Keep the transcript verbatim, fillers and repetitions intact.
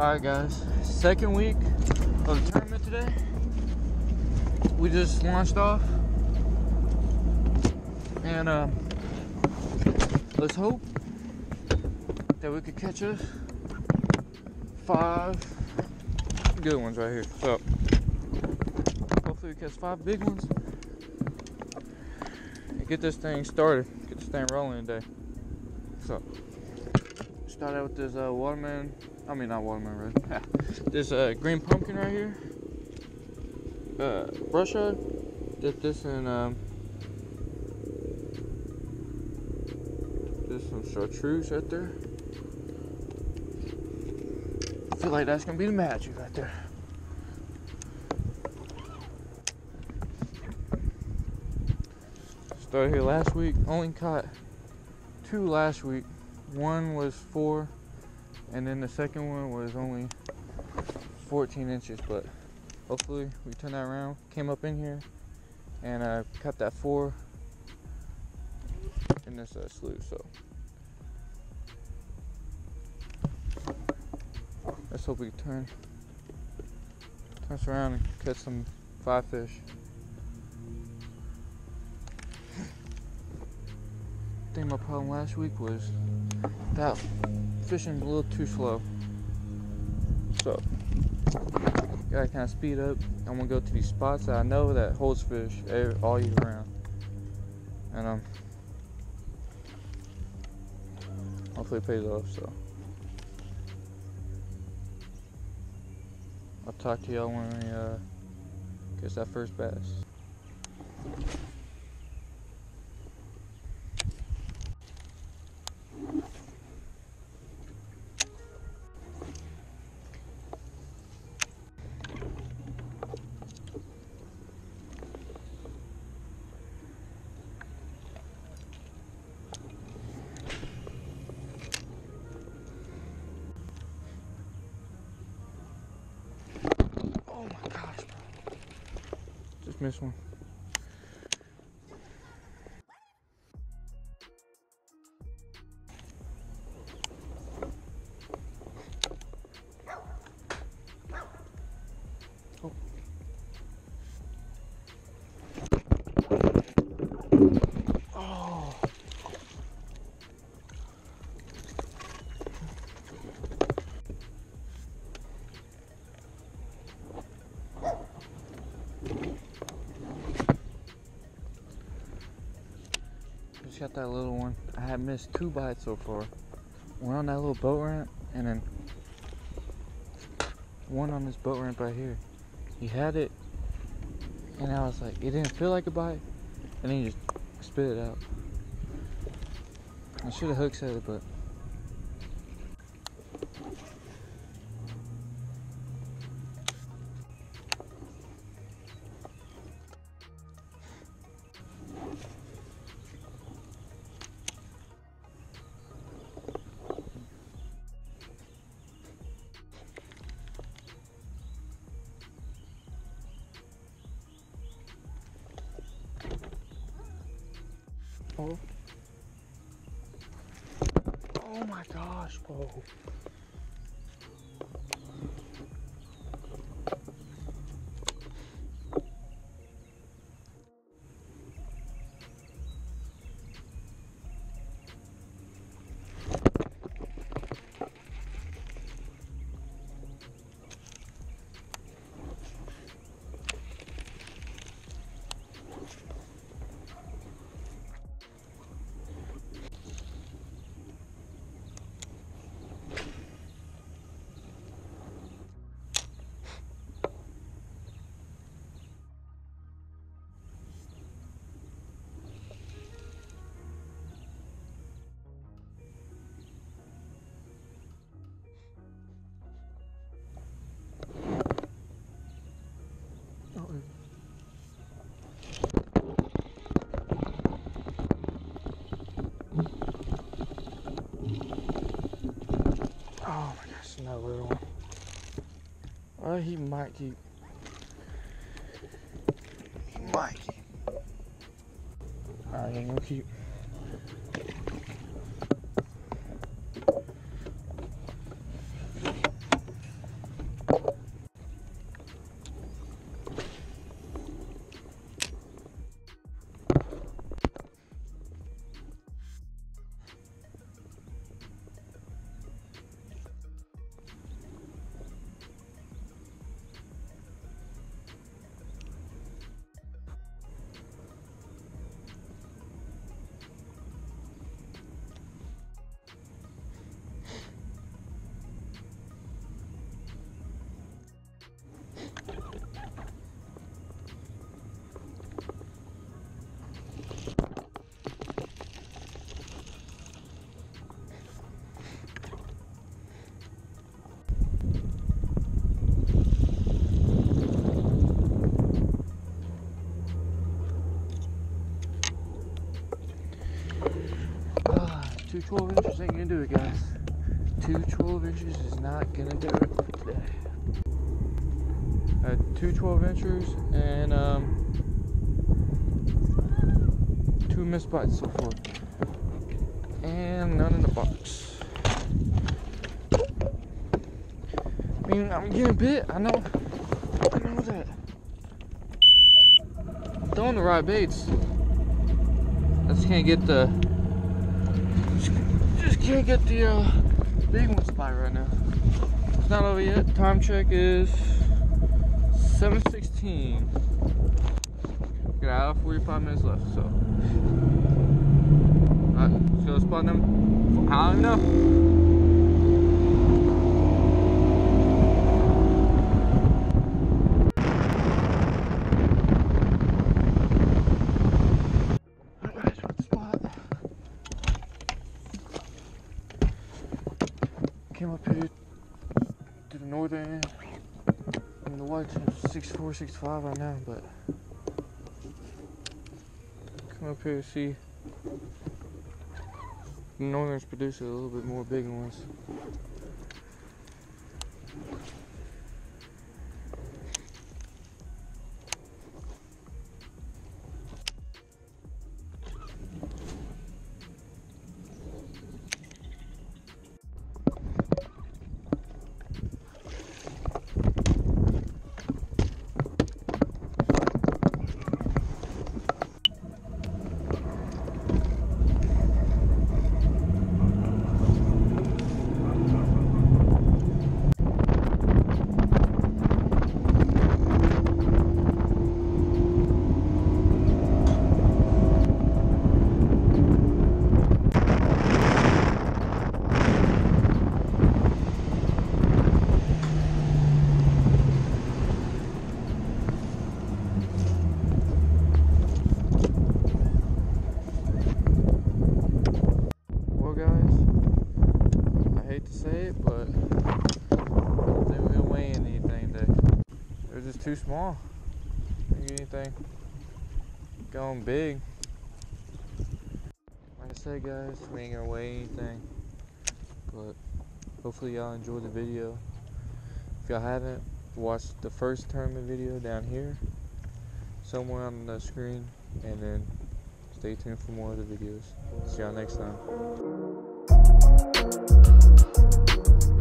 Alright guys, second week of the tournament today. We just launched off. And uh, let's hope that we could catch us five good ones right here. So hopefully we catch five big ones and get this thing started, get this thing rolling today. So start out with this uh, watermelon, I mean not watermelon red, this uh, green pumpkin right here. Uh, brush hog, dip this in um, There's some chartreuse right there. I feel like that's gonna be the magic right there. Started here last week, only caught two last week. One was four, and then the second one was only fourteen inches, but hopefully we turned that around. Came up in here and uh, caught that four in this uh, slough, so let's hope we can turn turn us around and catch some five fish. I think my problem last week was that fishing a little too slow, so gotta kind of speed up. I'm gonna go to these spots that I know that holds fish all year round, and um hopefully it pays off, so I'll talk to y'all when we uh, catch that first bass. Missed one. Oh. Oh. Got that little one. I had missed two bites so far. One on that little boat ramp, and then one on this boat ramp right here. He had it, and I was like, it didn't feel like a bite, and then he just spit it out. I should have hook set it, but oh. Oh my gosh, bro. Oh my gosh, another little one. Oh, he might keep. He might keep. Alright, I'm gonna keep. twelve inches ain't gonna do it, guys. Two twelve inches is not gonna do it for today. I had two twelve inchers and um, two missed bites so far, and none in the box. I mean, I'm getting bit. I know. I know that. I'm throwing the right baits. I just can't get the. Just, just can't get the uh, big one spot right now. It's not over yet. Time check is seven sixteen. Got an hour forty-five minutes left, so alright, let's go spot them. I don't know. Alright guys, we're at the spot. Came up here to the northern end. I mean, the white's six four, six five right now, but come up here to see the northerns produce a little bit more big ones. Too small. Didn't get anything going big. Like I said, guys, we ain't gonna weigh anything, but hopefully y'all enjoyed the video. If y'all haven't watched the first tournament video down here, somewhere on the screen, and then stay tuned for more other videos. See y'all next time.